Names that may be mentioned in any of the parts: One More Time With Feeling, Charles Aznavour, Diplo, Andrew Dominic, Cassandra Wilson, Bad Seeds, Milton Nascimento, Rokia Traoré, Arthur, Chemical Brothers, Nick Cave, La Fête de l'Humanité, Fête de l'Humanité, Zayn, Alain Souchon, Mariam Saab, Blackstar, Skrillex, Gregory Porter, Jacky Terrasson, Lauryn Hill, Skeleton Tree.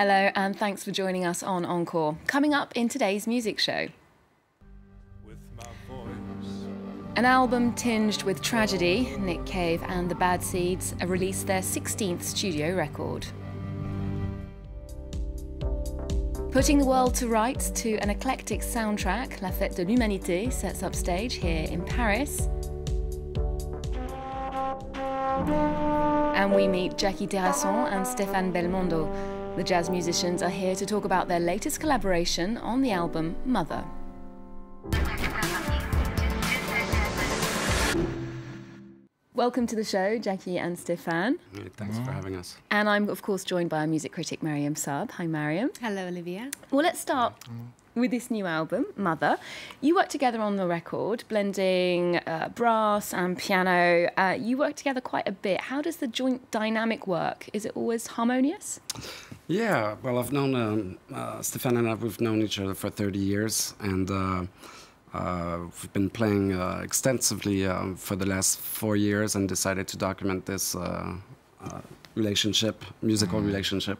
Hello, and thanks for joining us on Encore. Coming up in today's music show: an album tinged with tragedy, Nick Cave and the Bad Seeds released their 16th studio record. Putting the world to rights to an eclectic soundtrack, La Fête de l'Humanité sets up stage here in Paris. And we meet Jacky Terrasson and Stéphane Belmondo. The jazz musicians are here to talk about their latest collaboration on the album Mother. Welcome to the show, Jacky and Stéphane. Thanks for having us. And I'm, of course, joined by our music critic, Mariam Saab. Hi, Mariam. Hello, Olivia. Well, let's start with this new album, Mother. You worked together on the record, blending brass and piano. You work together quite a bit. How does the joint dynamic work? Is it always harmonious? Yeah, well, I've known Stéphane and I, we've known each other for 30 years, and we've been playing extensively for the last 4 years, and decided to document this relationship, musical relationship.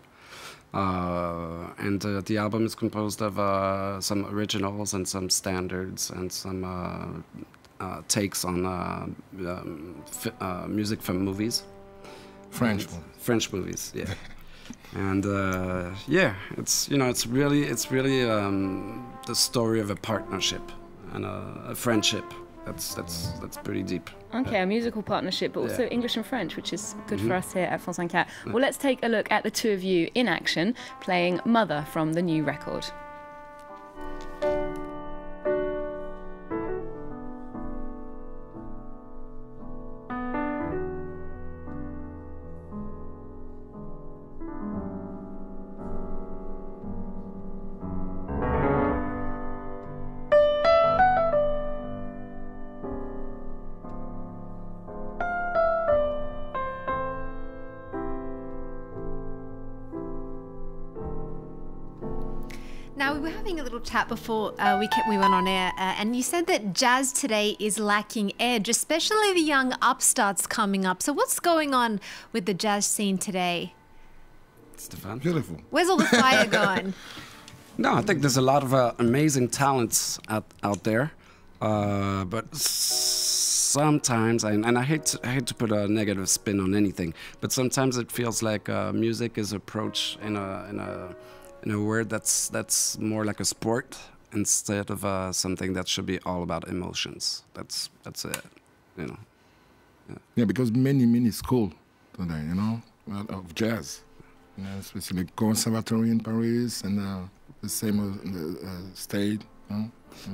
And the album is composed of some originals and some standards and some takes on music from movies. French movies, yeah. And yeah, it's, you know, it's really the story of a partnership and a friendship. That's pretty deep. Okay, a musical partnership, but also English and French, which is good for us here at France 24. Well, let's take a look at the two of you in action playing Mother from the new record. Chat before we went on air, and you said that jazz today is lacking edge, especially the young upstarts coming up. So what's going on with the jazz scene today? Stéphane? Beautiful. Where's all the fire going? No, I think there's a lot of amazing talents out there, but sometimes, and I hate to put a negative spin on anything, but sometimes it feels like music is approached in a word that's more like a sport instead of something that should be all about emotions. That's it, you know. Yeah, because many schools today, you know, of jazz, you know, especially conservatory in Paris and the same state. You know?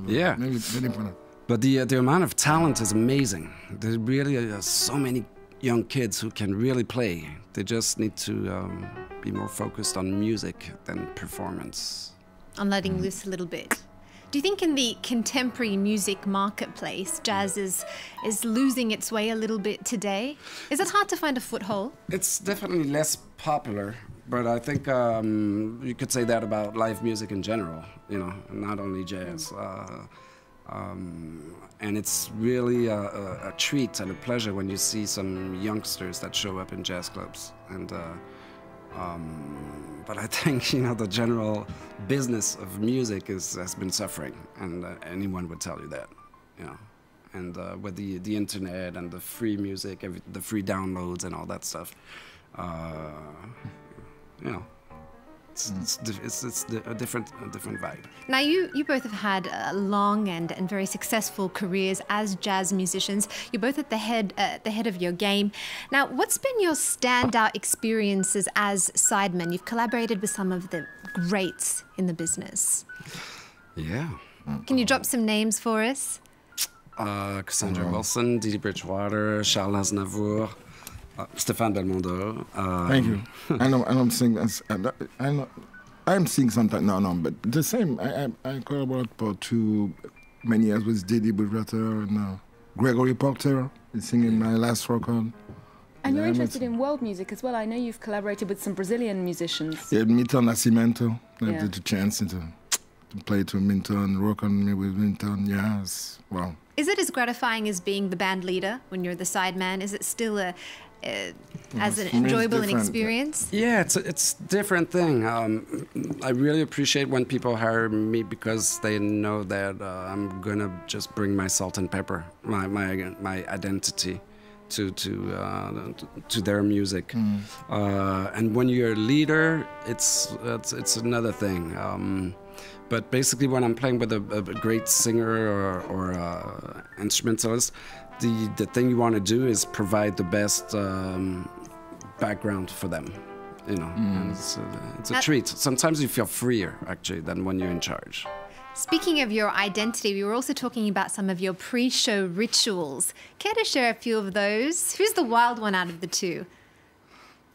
Yeah, very important. But the amount of talent is amazing. There really are so many young kids who can really play. They just need to be more focused on music than performance. On letting loose a little bit. Do you think in the contemporary music marketplace, jazz is losing its way a little bit today? Is it hard to find a foothold? It's definitely less popular, but I think you could say that about live music in general, you know, not only jazz. And it's really a treat and a pleasure when you see some youngsters that show up in jazz clubs. And but I think, you know, the general business of music has been suffering, and anyone would tell you that, you know. And with the internet and the free music, the free downloads and all that stuff, you know. It's a different vibe. Now, you both have had long and very successful careers as jazz musicians. You're both at the head of your game. Now, what's been your standout experiences as sidemen? You've collaborated with some of the greats in the business. Yeah. Can you drop some names for us? Cassandra Wilson, Dee Dee Bridgewater, Charles Aznavour, Stéphane Belmondo. Thank you. I'm seeing sometimes. No, but the same. I collaborated for too many years with Dee Dee Bridgewater and Gregory Porter is singing my last record. And you're interested in world music as well. I know you've collaborated with some Brazilian musicians. Yeah, Milton Nascimento. I had the chance to play to Milton, rock on me with Milton. Yes, wow. Is it as gratifying as being the band leader when you're the sideman? Is it still a as an enjoyable an experience? Yeah, it's different thing. I really appreciate when people hire me because they know that I'm gonna just bring my salt and pepper, my identity to their music. And when you're a leader, it's another thing. But basically, when I'm playing with a great singer or instrumentalist, the thing you want to do is provide the best background for them, you know. And it's a treat. Sometimes you feel freer, actually, than when you're in charge. Speaking of your identity, we were also talking about some of your pre-show rituals. Care to share a few of those? Who's the wild one out of the two?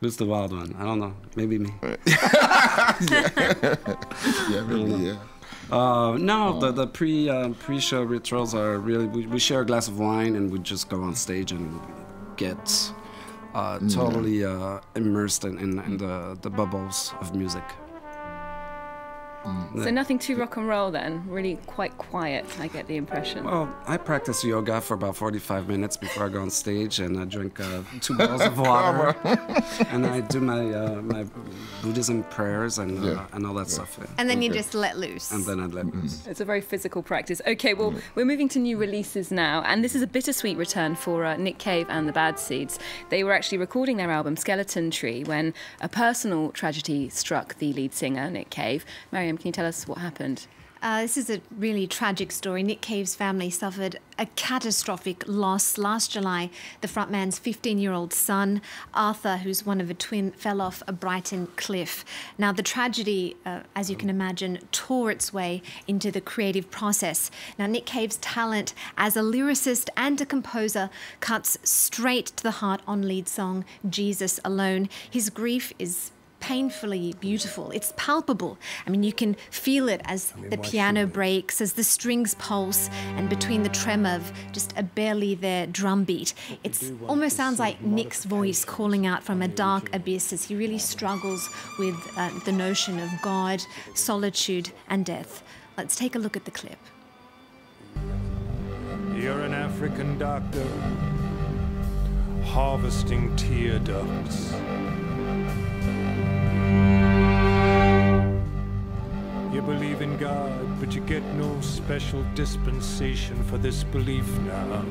Who's the wild one? I don't know. Maybe me. Yeah, maybe, yeah. No, the pre-show rituals are really, we share a glass of wine and we just go on stage and get totally immersed in the bubbles of music. So nothing too rock and roll then, really quite quiet, I get the impression. Well, I practice yoga for about 45 minutes before I go on stage, and I drink 2 bottles of water, and I do my my Buddhism prayers and all that stuff. Yeah. And then you just let loose. And then I let loose. It's a very physical practice. Okay, well, we're moving to new releases now, and this is a bittersweet return for Nick Cave and the Bad Seeds. They were actually recording their album Skeleton Tree when a personal tragedy struck the lead singer, Nick Cave. Mariam, can you tell us what happened? This is a really tragic story. Nick Cave's family suffered a catastrophic loss. Last July, the frontman's 15-year-old son, Arthur, who's one of a twin, fell off a Brighton cliff. Now, the tragedy, as you can imagine, tore its way into the creative process. Now, Nick Cave's talent as a lyricist and a composer cuts straight to the heart on lead song Jesus Alone. His grief is painfully beautiful. It's palpable. I mean, you can feel it as the piano breaks, as the strings pulse, and between the tremor of just a barely there drum beat. It almost sounds like Nick's voice calling out from a dark abyss as he really struggles with the notion of God, solitude, and death. Let's take a look at the clip. You're an African doctor harvesting tear ducts. You believe in God, but you get no special dispensation for this belief now.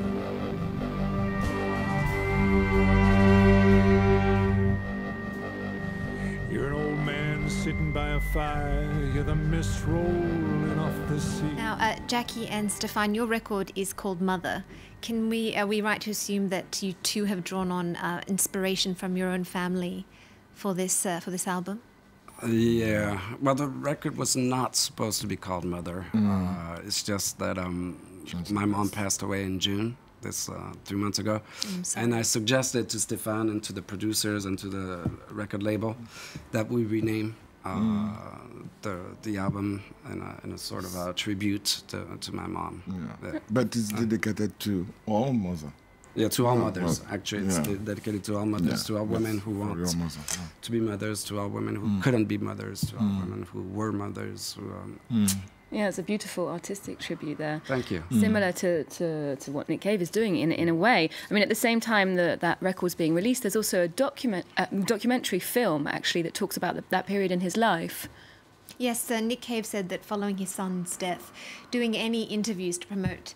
You're an old man sitting by a fire, you're the mist rolling off the sea. Now, Jacky and Stéphane, your record is called Mother. Can we, are we right to assume that you too have drawn on inspiration from your own family for this album? Yeah, well, the record was not supposed to be called Mother. It's just that my mom passed away in June, this 3 months ago, and I suggested to Stéphane and to the producers and to the record label that we rename the album in a sort of a tribute to my mom. Yeah. But it's dedicated to all mothers. Yeah, to all mothers, actually. It's dedicated to all mothers, to all women who want to be mothers, to all women who couldn't be mothers, to all women who were mothers. Who, Yeah, it's a beautiful artistic tribute there. Thank you. Similar to what Nick Cave is doing in a way. I mean, at the same time that record's being released, there's also a documentary film, actually, that talks about that period in his life. Yes, Nick Cave said that following his son's death, doing any interviews to promote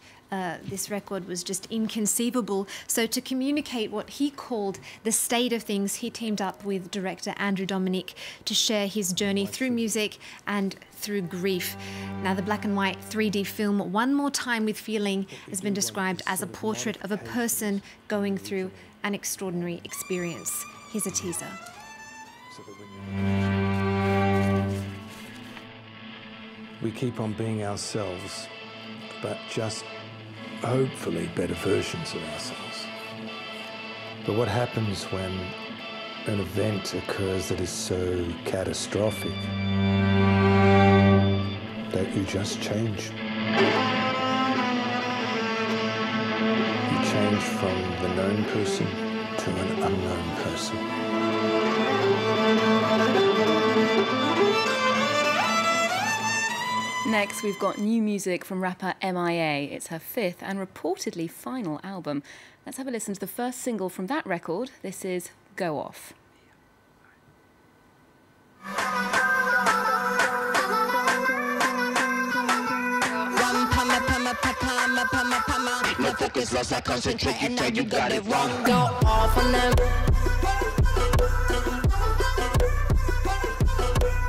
this record was just inconceivable. So to communicate what he called the state of things, he teamed up with director Andrew Dominic to share his journey through music and through grief. Now, the black and white 3D film One More Time With Feeling has been described as a portrait of a person going through an extraordinary experience. Here's a teaser. We keep on being ourselves, but just hopefully better versions of ourselves. But what happens when an event occurs that is so catastrophic that you just change? You change from the known person to an unknown person. Next, we've got new music from rapper MIA. It's her 5th and reportedly final album. Let's have a listen to the first single from that record. This is Go Off. My focus lost, I concentrate, you tell you got it wrong. Go off on them.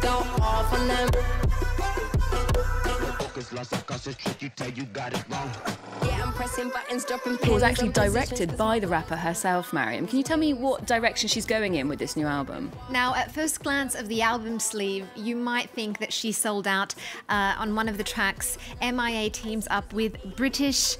Go off on them. My focus lost, I concentrate, you tell you got it wrong. Yeah, I'm pressing buttons, dropping pins. It was actually directed by the rapper herself, Mariam. Can you tell me what direction she's going in with this new album? Now, at first glance of the album sleeve, you might think that she sold out on one of the tracks. MIA teams up with British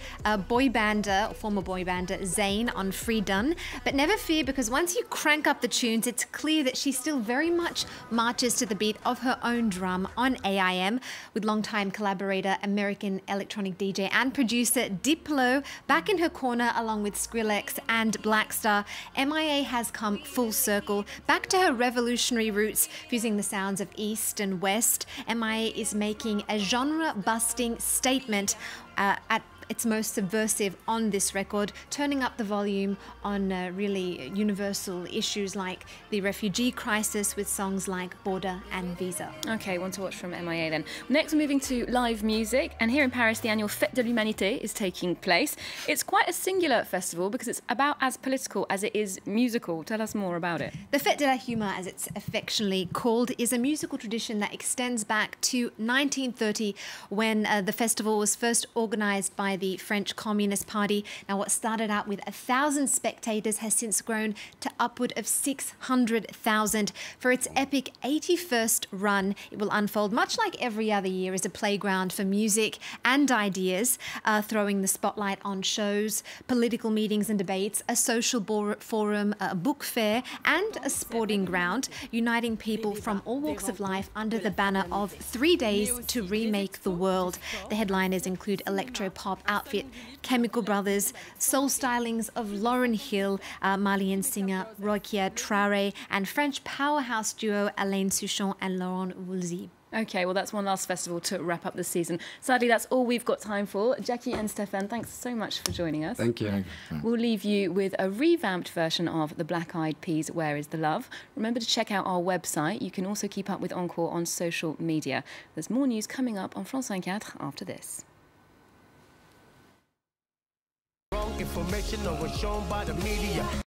boy bander, or former boy bander, Zayn on Free Done. But never fear, because once you crank up the tunes, it's clear that she still very much marches to the beat of her own drum on AIM, with longtime collaborator, American electronic DJ and producer, Diplo, back in her corner along with Skrillex and Blackstar. MIA has come full circle, back to her revolutionary roots, fusing the sounds of East and West. MIA is making a genre-busting statement at its most subversive on this record, turning up the volume on really universal issues like the refugee crisis with songs like Border and Visa. Okay, one to watch from MIA then. Next, we're moving to live music, and here in Paris, the annual Fête de l'Humanité is taking place. It's quite a singular festival because it's about as political as it is musical. Tell us more about it. The Fête de la Huma, as it's affectionately called, is a musical tradition that extends back to 1930, when the festival was first organised by the French Communist Party. Now, what started out with 1,000 spectators has since grown to upward of 600,000. For its epic 81st run, it will unfold much like every other year as a playground for music and ideas, throwing the spotlight on shows, political meetings and debates, a social forum, a book fair, and a sporting ground, uniting people from all walks of life under the banner of 3 days to remake the world. The headliners include electro-pop outfit Chemical Brothers, soul stylings of Lauryn Hill, Malian singer Rokia Traoré, and French powerhouse duo Alain Souchon and Laurent Voulzy. Okay, well, that's one last festival to wrap up the season. Sadly, that's all we've got time for. Jacky and Stéphane, thanks so much for joining us. Thank you. We'll leave you with a revamped version of the Black Eyed Peas' Where Is the Love. Remember to check out our website. You can also keep up with Encore on social media. There's more news coming up on France 24 after this. Information that was shown by the media.